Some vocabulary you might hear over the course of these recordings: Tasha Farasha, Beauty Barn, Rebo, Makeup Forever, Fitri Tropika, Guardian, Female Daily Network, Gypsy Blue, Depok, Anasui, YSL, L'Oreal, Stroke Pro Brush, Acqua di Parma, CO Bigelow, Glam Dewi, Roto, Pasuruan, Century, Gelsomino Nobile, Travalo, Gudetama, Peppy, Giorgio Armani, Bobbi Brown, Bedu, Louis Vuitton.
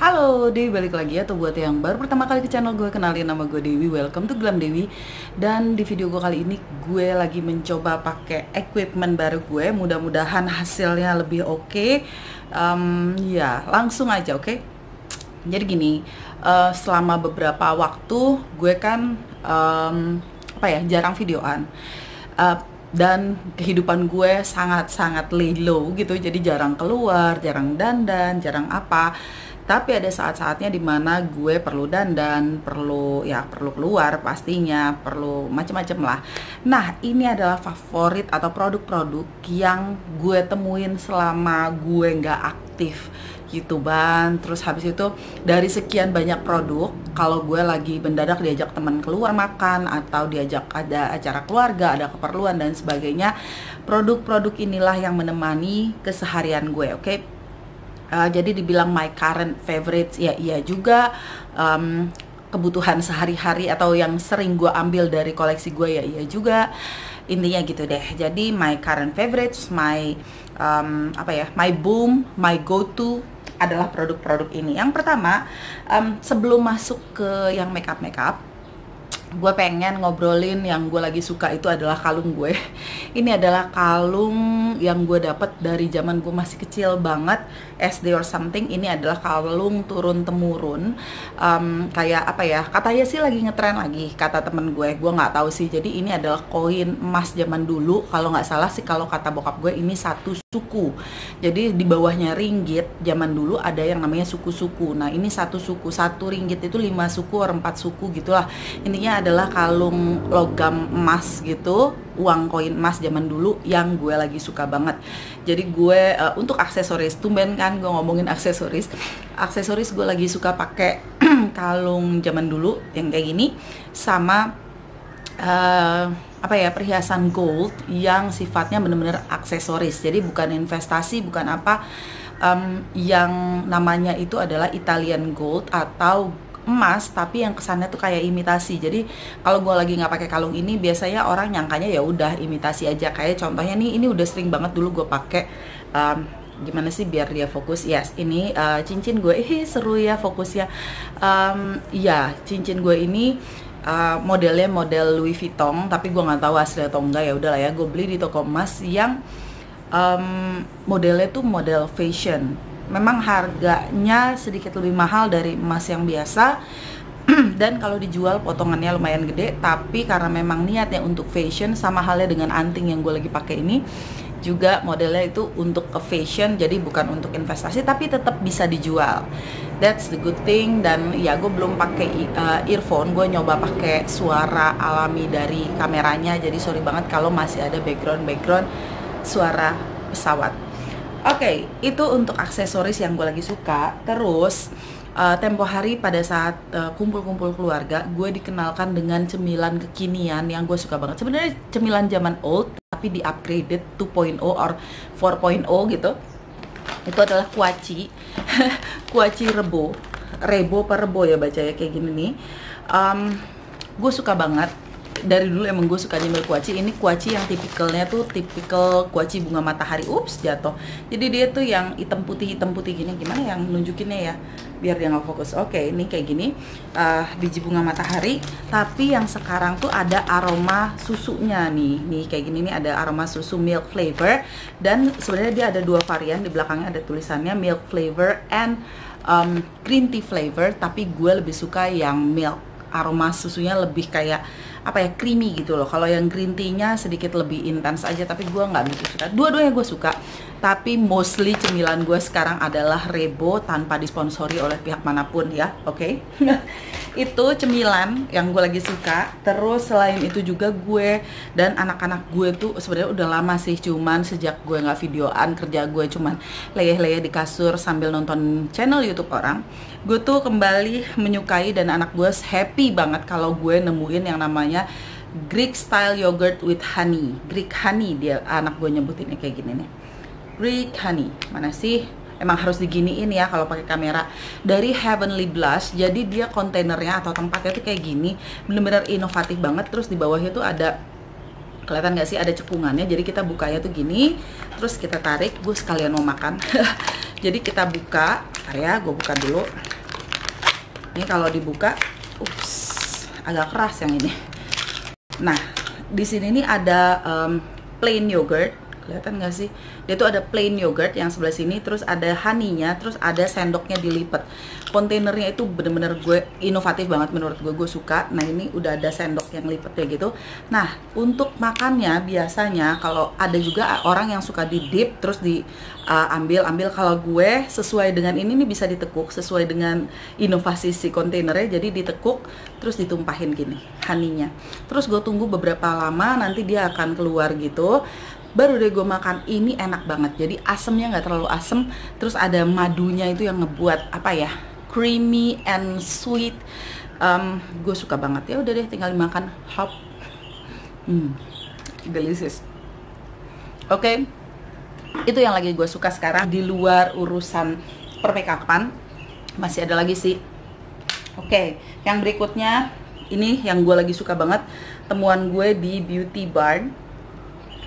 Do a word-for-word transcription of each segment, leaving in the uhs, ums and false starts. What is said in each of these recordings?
Halo Dewi, balik lagi ya. Atau buat yang baru pertama kali ke channel gue, kenalin nama gue Dewi, welcome to Glam Dewi. Dan di video gue kali ini gue lagi mencoba pakai equipment baru gue, mudah-mudahan hasilnya lebih oke. okay. um, Ya langsung aja, oke okay? Jadi gini, uh, selama beberapa waktu gue kan um, apa ya, jarang videoan, uh, dan kehidupan gue sangat-sangat lay low gitu. Jadi jarang keluar, jarang dandan, jarang apa. Tapi ada saat-saatnya dimana gue perlu dandan, perlu ya perlu keluar pastinya, perlu macem-macem lah. Nah, ini adalah favorit atau produk-produk yang gue temuin selama gue nggak aktif gitu ban. Terus habis itu dari sekian banyak produk, kalau gue lagi mendadak diajak teman keluar makan atau diajak ada acara keluarga, ada keperluan dan sebagainya, produk-produk inilah yang menemani keseharian gue. Oke okay? uh, Jadi dibilang my current favorites, ya iya juga. um, Kebutuhan sehari-hari atau yang sering gue ambil dari koleksi gue, ya iya juga. Intinya gitu deh. Jadi my current favorites, my um, apa ya, my boom, my go-to adalah produk-produk ini. Yang pertama, um, sebelum masuk ke yang makeup makeup, gue pengen ngobrolin yang gue lagi suka itu adalah kalung gue. Ini adalah kalung yang gue dapet dari zaman gue masih kecil banget, S D or something. Ini adalah kalung turun temurun, um, kayak apa ya? Katanya sih lagi ngetren lagi, kata temen gue. Gue nggak tahu sih. Jadi ini adalah koin emas zaman dulu. Kalau nggak salah sih, kalau kata bokap gue ini satu suku. Jadi di bawahnya ringgit, zaman dulu ada yang namanya suku-suku. Nah ini satu suku, satu ringgit itu lima suku or empat suku gitulah. Intinya adalah kalung logam emas gitu, uang koin emas zaman dulu yang gue lagi suka banget. Jadi gue uh, untuk aksesoris, tumben kan gue ngomongin aksesoris. Aksesoris gue lagi suka pakai kalung zaman dulu yang kayak gini, sama uh, apa ya, perhiasan gold yang sifatnya bener-bener aksesoris. Jadi bukan investasi, bukan apa, um, yang namanya itu adalah Italian gold atau emas, tapi yang kesannya tuh kayak imitasi. Jadi kalau gue lagi nggak pakai kalung ini, biasanya orang nyangkanya ya udah imitasi aja. Kayak contohnya nih, ini udah sering banget dulu gue pakai. um, Gimana sih biar dia fokus? Yes, ini uh, cincin gue, ih seru ya fokusnya. um, Ya, cincin gue ini Uh, modelnya model Louis Vuitton, tapi gue nggak tahu asli atau enggak. Ya udahlah ya, gue beli di toko emas yang um, modelnya tuh model fashion. Memang harganya sedikit lebih mahal dari emas yang biasa dan kalau dijual potongannya lumayan gede. Tapi karena memang niatnya untuk fashion, sama halnya dengan anting yang gue lagi pakai ini juga modelnya itu untuk ke fashion, jadi bukan untuk investasi, tapi tetap bisa dijual. That's the good thing. Dan ya gue belum pakai uh, earphone, gue nyoba pakai suara alami dari kameranya. Jadi sorry banget kalau masih ada background background suara pesawat. Oke, okay, itu untuk aksesoris yang gue lagi suka. Terus Uh, tempo hari pada saat kumpul-kumpul uh, keluarga, gue dikenalkan dengan cemilan kekinian yang gue suka banget. Sebenarnya cemilan zaman old, tapi di-upgraded two point oh or four point oh gitu. Itu adalah kuaci. Kuaci Rebo. Rebo per Rebo ya bacanya, kayak gini nih. um, Gue suka banget. Dari dulu emang gue suka nyemil kuaci. Ini kuaci yang tipikalnya tuh tipikal kuaci bunga matahari. Ups, jatuh. Jadi dia tuh yang hitam putih, hitam putih gini. Gimana yang nunjukinnya ya, biar dia nggak fokus. Oke, okay, ini kayak gini, uh, biji bunga matahari. Tapi yang sekarang tuh ada aroma susunya nih. Nih kayak gini nih, ada aroma susu milk flavor. Dan sebenarnya dia ada dua varian. Di belakangnya ada tulisannya milk flavor and um, green tea flavor. Tapi gue lebih suka yang milk. Aroma susunya lebih kayak apa ya, creamy gitu loh. Kalau yang green tea-nya sedikit lebih intens aja, tapi gue nggak begitu suka. Dua-duanya gue suka, tapi mostly cemilan gue sekarang adalah Rebo tanpa disponsori oleh pihak manapun ya. Oke okay? Itu cemilan yang gue lagi suka. Terus selain itu juga gue dan anak-anak gue tuh sebenarnya udah lama sih, cuman sejak gue nggak videoan, kerja gue cuman leyeh-leyeh di kasur sambil nonton channel YouTube orang, gue tuh kembali menyukai dan anak gue happy banget kalau gue nemuin yang namanya Greek style yogurt with honey. Greek honey, dia anak gue nyebutinnya kayak gini nih, Greek honey. Mana sih, emang harus diginiin ya kalau pakai kamera. Dari Heavenly Blush. Jadi dia kontainernya atau tempatnya tuh kayak gini, bener-bener inovatif banget. Terus di bawahnya tuh ada, kelihatan gak sih, ada cekungannya. Jadi kita bukanya tuh gini, terus kita tarik. Gue sekalian mau makan. Jadi kita buka, ya, gue buka dulu. Ini kalau dibuka, ups, agak keras yang ini. Nah, di sini nih ada um, plain yogurt. Kelihatan nggak sih? Dia tuh ada plain yogurt yang sebelah sini, terus ada honey-nya, terus ada sendoknya dilipet. Kontainernya itu bener-bener gue inovatif banget menurut gue, gue suka. Nah, ini udah ada sendok yang lipet ya gitu. Nah, untuk makannya biasanya kalau ada juga orang yang suka di dip terus di ambil-ambil. Uh, kalau gue sesuai dengan ini nih bisa ditekuk sesuai dengan inovasi si kontainernya. Jadi ditekuk terus ditumpahin gini honey-nya. Terus gue tunggu beberapa lama, nanti dia akan keluar gitu. Baru deh gue makan, ini enak banget. Jadi asemnya nggak terlalu asem, terus ada madunya itu yang ngebuat apa ya, creamy and sweet. Um, gue suka banget. Ya udah deh, tinggal dimakan. Hop, hmm, delicious. Oke, okay. Itu yang lagi gue suka sekarang. Di luar urusan permakeupan, masih ada lagi sih. Oke, okay. Yang berikutnya ini yang gue lagi suka banget, temuan gue di Beauty Barn.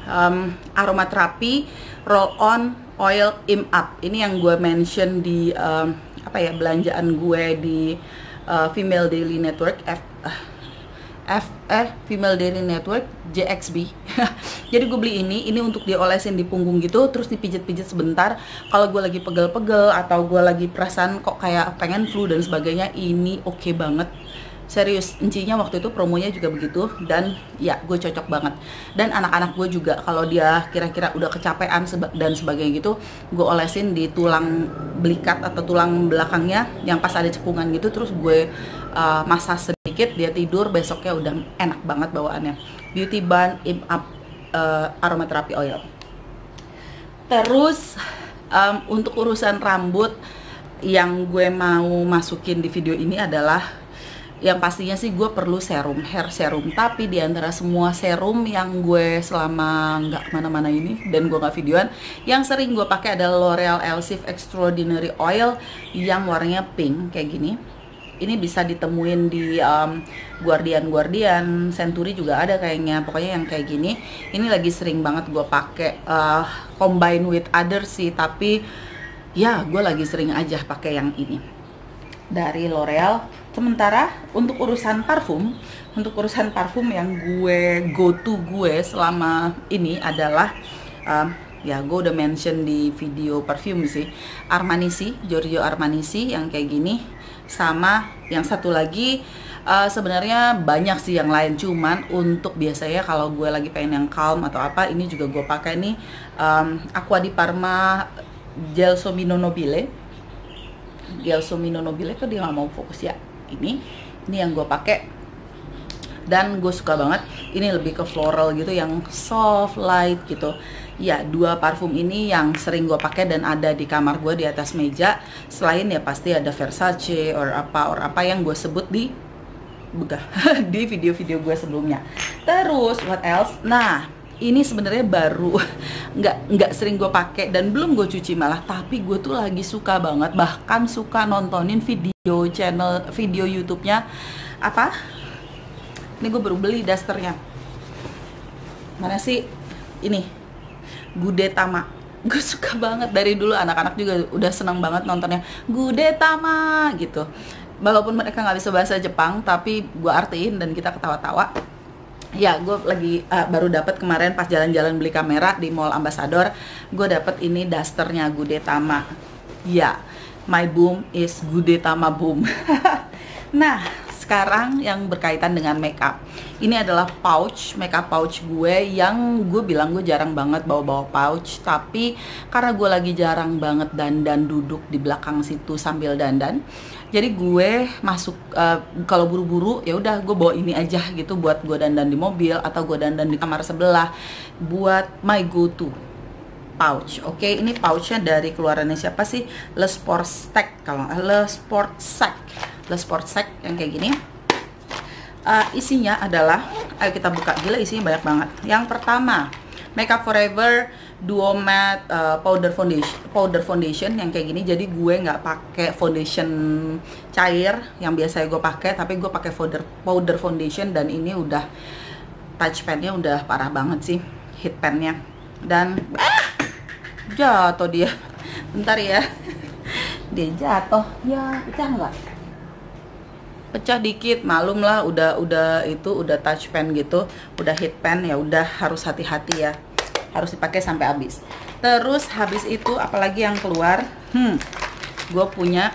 Um, aromaterapi roll on oil im up, ini yang gue mention di um, apa ya, belanjaan gue di uh, Female Daily Network F, uh, F eh, Female Daily Network J X B. Jadi gue beli ini, ini untuk diolesin di punggung gitu, terus dipijit-pijit sebentar. Kalau gue lagi pegel-pegel atau gue lagi perasaan kok kayak pengen flu dan sebagainya, ini oke okay banget. Serius, incinya waktu itu promonya juga begitu. Dan ya, gue cocok banget. Dan anak-anak gue juga, kalau dia kira-kira udah kecapean seba dan sebagainya gitu, gue olesin di tulang belikat atau tulang belakangnya yang pas ada cekungan gitu. Terus gue uh, massage sedikit, dia tidur, besoknya udah enak banget bawaannya. Beauty Barn Im Up uh, Aromatherapy Oil. Terus um, untuk urusan rambut, yang gue mau masukin di video ini adalah, yang pastinya sih gue perlu serum, hair serum. Tapi diantara semua serum yang gue selama nggak kemana-mana ini dan gue nggak videoan, yang sering gue pakai adalah L'Oreal Elvive Extraordinary Oil yang warnanya pink kayak gini. Ini bisa ditemuin di um, Guardian, Guardian, Century juga ada kayaknya. Pokoknya yang kayak gini, ini lagi sering banget gue pakai. Uh, combine with other sih, tapi ya gue lagi sering aja pakai yang ini dari L'Oreal. Sementara untuk urusan parfum, untuk urusan parfum yang gue go to gue selama ini adalah um, ya gue udah mention di video parfum sih, Armani sih, Giorgio Armani sih yang kayak gini. Sama yang satu lagi uh, sebenarnya banyak sih yang lain, cuman untuk biasanya kalau gue lagi pengen yang calm atau apa, ini juga gue pakai nih um, Acqua di Parma Gelsomino Nobile. Gelsomino Nobile tuh dia nggak mau fokus ya. Ini, ini yang gue pakai dan gue suka banget. Ini lebih ke floral gitu, yang soft light gitu. Ya, dua parfum ini yang sering gue pakai dan ada di kamar gue di atas meja. Selain ya pasti ada Versace or apa or apa yang gue sebut di begah di video-video gue sebelumnya. Terus what else? Nah, ini sebenarnya baru, nggak nggak sering gue pakai dan belum gue cuci malah. Tapi gue tuh lagi suka banget, bahkan suka nontonin video channel, video YouTube-nya apa? Ini gue baru beli dasternya. Mana sih? Ini Gudetama. Gue suka banget dari dulu, anak-anak juga udah senang banget nontonnya Gudetama gitu. Walaupun mereka nggak bisa bahasa Jepang, tapi gue artiin dan kita ketawa-tawa. Ya, gue lagi uh, baru dapet kemarin pas jalan-jalan beli kamera di Mall Ambassador. Gue dapet ini dasternya Gudetama. Ya, my boom is Gudetama boom. Nah, sekarang yang berkaitan dengan makeup. Ini adalah pouch, makeup pouch gue yang gue bilang gue jarang banget bawa-bawa pouch. Tapi karena gue lagi jarang banget dandan duduk di belakang situ sambil dandan, jadi gue masuk uh, kalau buru-buru ya udah gue bawa ini aja gitu buat gue dandan di mobil atau gue dandan di kamar sebelah buat my go to pouch. Oke, okay? Ini pouchnya dari keluarannya siapa sih? Le Sportstec kalau Le Sportstec, Le Sportstec yang kayak gini. Uh, isinya adalah, ayo kita buka, gila isinya banyak banget. Yang pertama, Makeup Forever Duo Matte uh, Powder Foundation, Powder Foundation yang kayak gini. Jadi gue nggak pakai foundation cair yang biasanya gue pakai, tapi gue pakai powder powder foundation dan ini udah touch padnya udah parah banget sih, heat padnya. Dan ah, jatuh dia. Bentar ya. Dia jatuh. Ya, pecah nggak? Pecah dikit, malum lah, udah udah itu udah touch pen gitu, udah heat pen, ya udah harus hati-hati ya. Harus dipakai sampai habis. Terus habis itu apalagi yang keluar? Hmm. Gue punya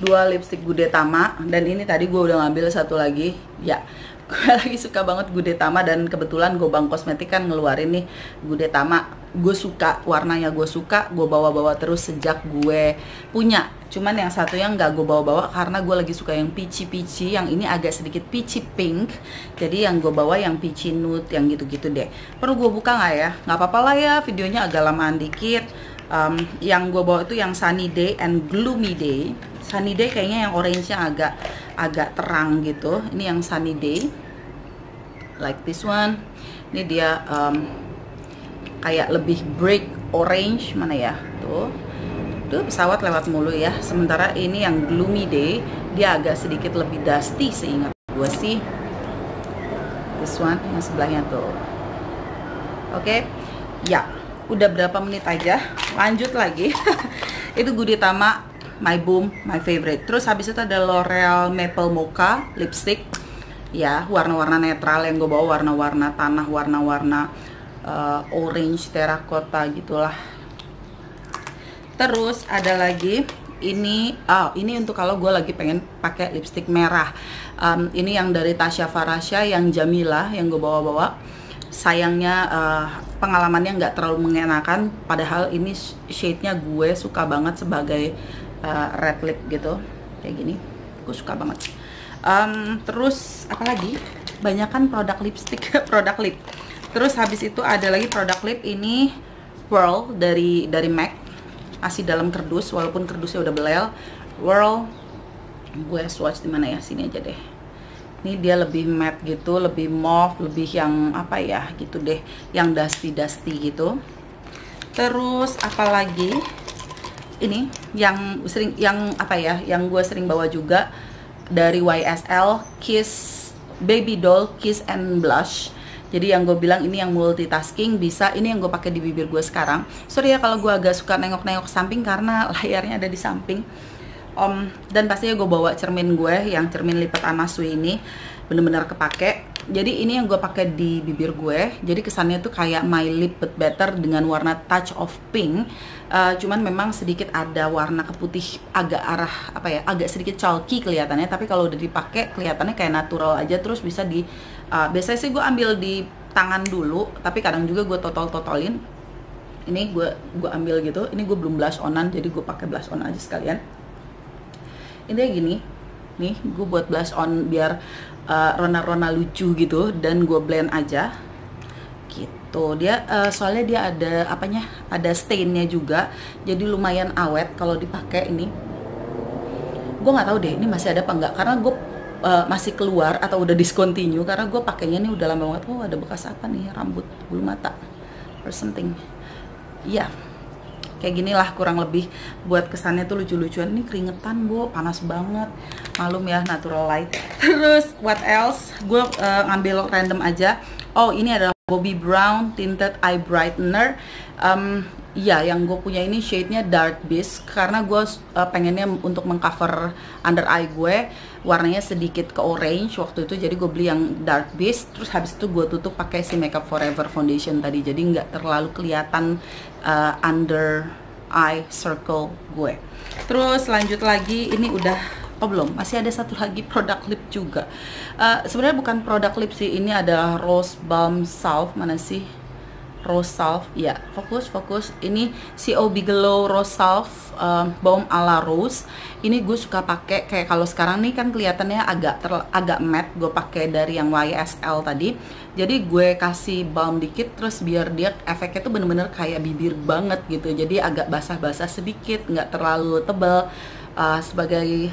dua lipstik Gudetama, dan ini tadi gue udah ngambil satu lagi. Ya, gue lagi suka banget Gudetama, dan kebetulan Goban Cosmetic kan ngeluarin nih Gudetama. Gue suka, warnanya gue suka, gue bawa-bawa terus sejak gue punya. Cuman yang satu yang gak gue bawa-bawa karena gue lagi suka yang peachy-peachy, yang ini agak sedikit peachy pink. Jadi yang gue bawa yang peachy nude, yang gitu-gitu deh. Perlu gue buka gak ya? Gak apa-apa lah ya, videonya agak lamaan dikit. Um, yang gue bawa itu yang Sunny Day and Gloomy Day. Sunny Day kayaknya yang orange-nya agak agak terang gitu. Ini yang Sunny Day, like this one. Ini dia um, kayak lebih bright orange, mana ya? Tuh, tuh pesawat lewat mulu ya. Sementara ini yang Gloomy Day, dia agak sedikit lebih dusty seingat gue sih. This one yang sebelahnya tuh. Oke, okay. Ya. Udah berapa menit aja, lanjut lagi. Itu Gudetama, my boom, my favorite. Terus habis itu ada L'Oreal Maple Mocha lipstick. Ya, warna-warna netral yang gue bawa, warna-warna tanah, warna-warna uh, orange, terracotta gitulah. Terus ada lagi ini, ah oh, ini untuk kalau gue lagi pengen pakai lipstick merah. Um, ini yang dari Tasha Farasha, yang Jamila, yang gue bawa-bawa. Sayangnya uh, pengalamannya nggak terlalu mengenakan, padahal ini shade-nya gue suka banget sebagai uh, red lip gitu, kayak gini gue suka banget. Um, terus apalagi, banyak kan produk lipstick, produk lip. Terus habis itu ada lagi produk lip, ini Whirl dari dari M A C, masih dalam kerdus walaupun kerdusnya udah belel. Whirl, gue swatch di mana ya, sini aja deh. Ini dia lebih matte gitu, lebih mauve, lebih yang apa ya gitu deh, yang dusty-dusty gitu. Terus apalagi ini yang sering, yang apa ya, yang gue sering bawa juga dari Y S L, Kiss Baby Doll Kiss and Blush. Jadi yang gue bilang ini yang multitasking bisa, ini yang gue pakai di bibir gue sekarang. Sorry ya kalau gue agak suka nengok-nengok samping karena layarnya ada di samping. Om, dan pastinya gue bawa cermin gue, yang cermin lipat Anasui ini bener-bener kepake. Jadi ini yang gue pakai di bibir gue. Jadi kesannya tuh kayak my lip but better dengan warna touch of pink. Uh, cuman memang sedikit ada warna keputih, agak arah apa ya, agak sedikit chalky kelihatannya. Tapi kalau udah dipakai kelihatannya kayak natural aja. Terus bisa di, uh, biasanya sih gue ambil di tangan dulu. Tapi kadang juga gue totol-totolin. Ini gue gue ambil gitu. Ini gue belum blush onan, jadi gue pakai blush on aja sekalian. Intinya gini, nih gue buat blush on biar rona-rona uh, lucu gitu, dan gue blend aja gitu. Dia uh, soalnya dia ada apanya, ada stainnya juga, jadi lumayan awet kalau dipakai ini. Gue nggak tahu deh ini masih ada apa enggak, karena gue uh, masih keluar atau udah discontinue, karena gue pakainya ini udah lama banget. Oh ada bekas apa nih, rambut, bulu mata, or something. Iya. Yeah. Kayak gini lah kurang lebih, buat kesannya tuh lucu-lucuan. Ini keringetan bu, panas banget. Malum ya, natural light. Terus what else, gue uh, ngambil random aja. Oh ini adalah Bobbi Brown Tinted Eye Brightener. um, Ya yang gue punya ini shade-nya Dark Beige, karena gue uh, pengennya untuk mengcover under eye gue. Warnanya sedikit ke orange waktu itu, jadi gue beli yang Dark Beige. Terus habis itu gue tutup pakai si Makeup Forever Foundation tadi, jadi nggak terlalu kelihatan Uh, under eye circle gue. Terus lanjut lagi, ini udah, oh belum, masih ada satu lagi produk lip juga. Uh, sebenarnya bukan produk lip sih, ini ada Rose Balm Salve, mana sih? Rose Salve, ya yeah, fokus fokus. Ini C O Bigelow Rose Salve, um, Balm ala Rose. Ini gue suka pakai, kayak kalau sekarang nih kan kelihatannya agak ter, agak matte. Gue pakai dari yang Y S L tadi. Jadi gue kasih balm dikit, terus biar dia efeknya tuh bener-bener kayak bibir banget gitu. Jadi agak basah-basah sedikit, nggak terlalu tebal, uh, sebagai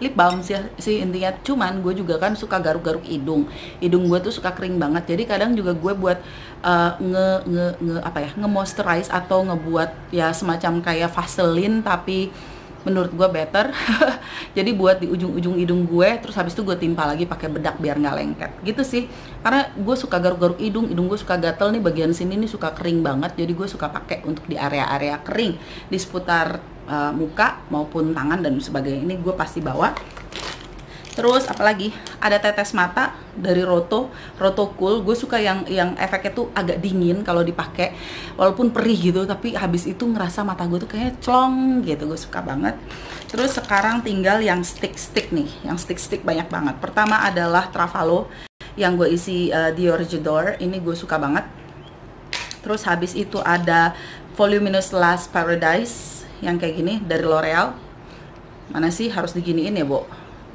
lip balm sih, sih intinya. Cuman gue juga kan suka garuk-garuk hidung, hidung gue tuh suka kering banget. Jadi kadang juga gue buat uh, nge, nge, nge apa ya, nge moisturize atau ngebuat ya semacam kayak vaseline tapi menurut gue better. Jadi buat di ujung-ujung hidung gue, terus habis itu gue timpa lagi pakai bedak biar nggak lengket gitu sih. Karena gue suka garuk-garuk hidung, hidung gue suka gatel nih bagian sini nih suka kering banget. Jadi gue suka pakai untuk di area-area kering, di seputar uh, muka maupun tangan dan sebagainya. Ini gue pasti bawa. Terus apalagi ada tetes mata dari Roto, Roto Cool. Gue suka yang yang efeknya tuh agak dingin kalau dipakai, walaupun perih gitu, tapi habis itu ngerasa mata gue tuh kayaknya clong gitu. Gue suka banget. Terus sekarang tinggal yang stick-stick nih, yang stick-stick banyak banget. Pertama adalah Travalo yang gue isi uh, di Origidor. Ini gue suka banget. Terus habis itu ada Voluminous Last Paradise yang kayak gini dari L'Oreal. Mana sih harus diginiin ya, Bo?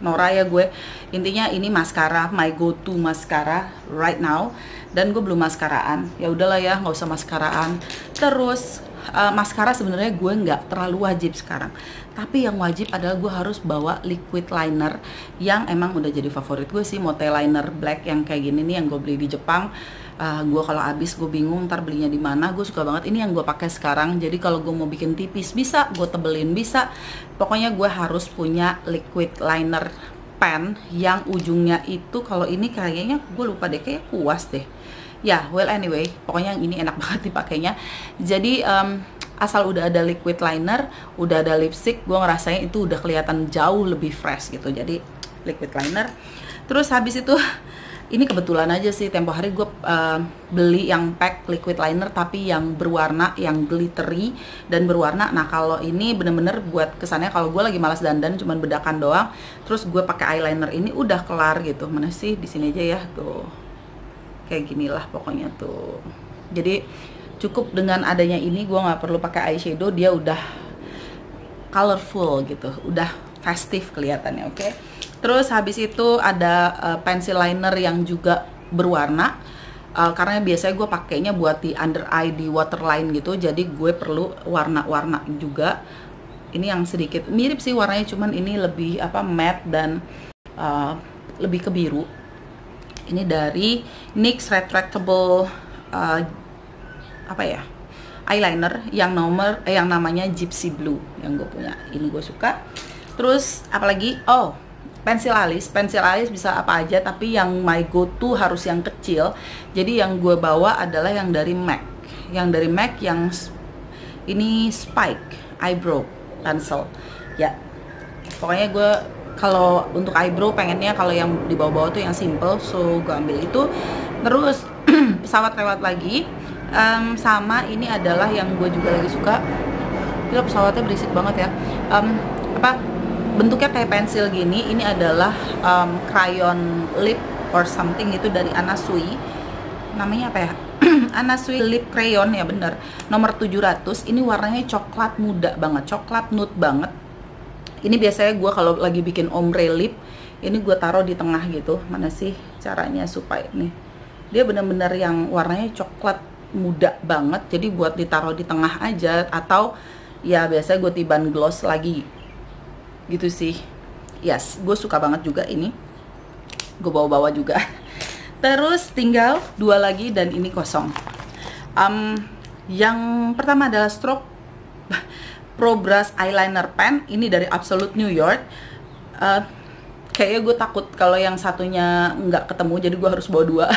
Nora ya gue. Intinya ini maskara, my go to maskara right now. Dan gue belum maskaraan. Ya udahlah ya, nggak usah maskaraan. Terus uh, maskara sebenarnya gue nggak terlalu wajib sekarang. Tapi yang wajib adalah gue harus bawa liquid liner yang emang udah jadi favorit gue sih. Mote liner black yang kayak gini nih yang gue beli di Jepang. Uh, gue kalau habis gue bingung ntar belinya di mana. Gue suka banget ini yang gue pakai sekarang. Jadi kalau gue mau bikin tipis bisa, gue tebelin bisa. Pokoknya gue harus punya liquid liner pen yang ujungnya itu kalau ini kayaknya gue lupa deh, kayak puas deh. Ya, yeah, well anyway, pokoknya yang ini enak banget dipakainya. Jadi um, asal udah ada liquid liner, udah ada lipstick, gue ngerasain itu udah kelihatan jauh lebih fresh gitu. Jadi liquid liner. Terus habis itu ini kebetulan aja sih, tempo hari gue uh, beli yang pack liquid liner tapi yang berwarna, yang glittery dan berwarna. Nah kalau ini bener-bener buat kesannya kalau gue lagi malas dandan cuman bedakan doang, terus gue pakai eyeliner ini udah kelar gitu. Mana sih di sini aja ya tuh, kayak ginilah pokoknya tuh. Jadi cukup dengan adanya ini, gue nggak perlu pakai eyeshadow, dia udah colorful gitu, udah festive kelihatannya, oke? Okay? Terus habis itu ada uh, pencil liner yang juga berwarna, uh, karena biasanya gue pakainya buat di under eye, di waterline gitu. Jadi gue perlu warna-warna juga. Ini yang sedikit mirip sih warnanya, cuman ini lebih apa matte dan uh, lebih ke biru. Ini dari N Y X retractable uh, apa ya, eyeliner yang nomor eh, yang namanya Gypsy Blue yang gue punya. Ini gue suka. Terus apalagi, oh, pensil alis, pensil alis bisa apa aja, tapi yang my go to harus yang kecil. Jadi yang gue bawa adalah yang dari M A C, yang dari M A C yang ini Spike Eyebrow Pencil. Ya, pokoknya gue kalau untuk eyebrow pengennya kalau yang di bawah-bawah tuh yang simple, so gue ambil itu. Terus pesawat lewat lagi, um, sama ini adalah yang gue juga lagi suka. Gila, pesawatnya berisik banget ya. Um, apa? Bentuknya kayak pensil gini. Ini adalah um, crayon lip or something itu dari Anasui. Namanya apa ya? Anasui lip crayon ya, bener. Nomor tujuh ratus. Ini warnanya coklat muda banget, coklat nude banget. Ini biasanya gue kalau lagi bikin ombre lip, ini gue taruh di tengah gitu. Mana sih caranya supaya nih dia bener-bener yang warnanya coklat muda banget. Jadi buat ditaruh di tengah aja, atau ya biasanya gue tiban gloss lagi gitu sih. Yes, gue suka banget juga ini, gue bawa-bawa juga. Terus tinggal dua lagi dan ini kosong. Um, yang pertama adalah stroke Pro Brush Eyeliner Pen, ini dari Absolute New York. Uh, kayaknya gue takut kalau yang satunya nggak ketemu, jadi gue harus bawa dua.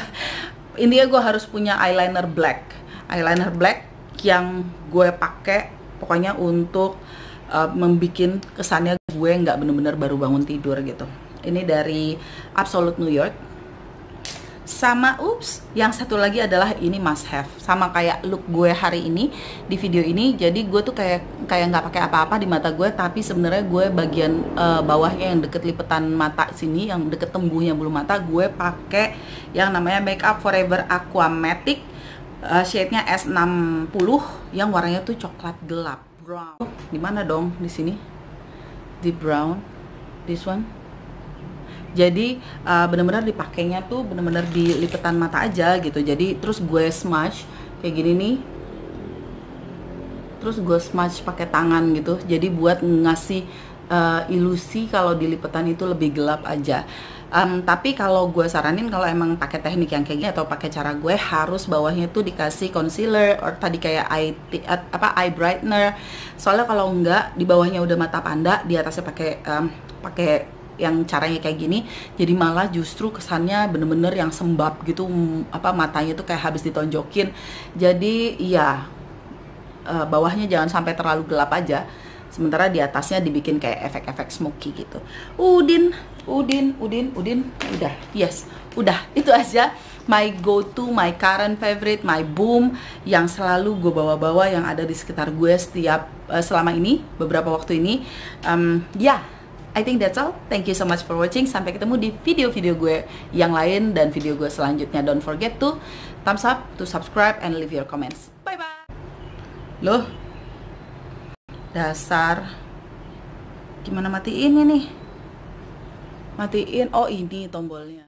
Intinya gue harus punya eyeliner black, eyeliner black yang gue pakai pokoknya untuk Uh, membikin kesannya gue nggak bener-bener baru bangun tidur gitu. Ini dari Absolute New York. Sama, ups, yang satu lagi adalah ini must have. Sama kayak look gue hari ini di video ini. Jadi gue tuh kayak kayak nggak pakai apa-apa di mata gue, tapi sebenarnya gue bagian uh, bawahnya yang deket lipetan mata sini, yang deket tembuhnya bulu mata, gue pakai yang namanya Makeup Forever Acqua Matic, uh, shade-nya S enam puluh yang warnanya tuh coklat gelap. Brown. Di mana dong? Di sini. Di brown. This one. Jadi uh, benar-benar dipakainya tuh benar-benar di lipetan mata aja gitu. Jadi terus gue smudge kayak gini nih. Terus gue smudge pakai tangan gitu. Jadi buat ngasih uh, ilusi kalau di lipetan itu lebih gelap aja. Um, tapi kalau gue saranin kalau emang pakai teknik yang kayak gini atau pakai cara gue, harus bawahnya tuh dikasih concealer or tadi kayak eye apa eye brightener. Soalnya kalau enggak, di bawahnya udah mata panda, di atasnya pakai um, pakai yang caranya kayak gini, jadi malah justru kesannya bener-bener yang sembab gitu, apa matanya tuh kayak habis ditonjokin. Jadi ya uh, bawahnya jangan sampai terlalu gelap aja. Sementara di atasnya dibikin kayak efek-efek smoky gitu. Udin, Udin, Udin, Udin, udah, yes, udah, itu aja. My go-to, my current favorite, my boom, yang selalu gue bawa-bawa, yang ada di sekitar gue setiap uh, selama ini, beberapa waktu ini. Um, ya, yeah, I think that's all. Thank you so much for watching. Sampai ketemu di video-video gue yang lain dan video gue selanjutnya. Don't forget to thumbs up, to subscribe, and leave your comments. Bye-bye. Loh, dasar, gimana matiin ini? Matiin, oh ini tombolnya.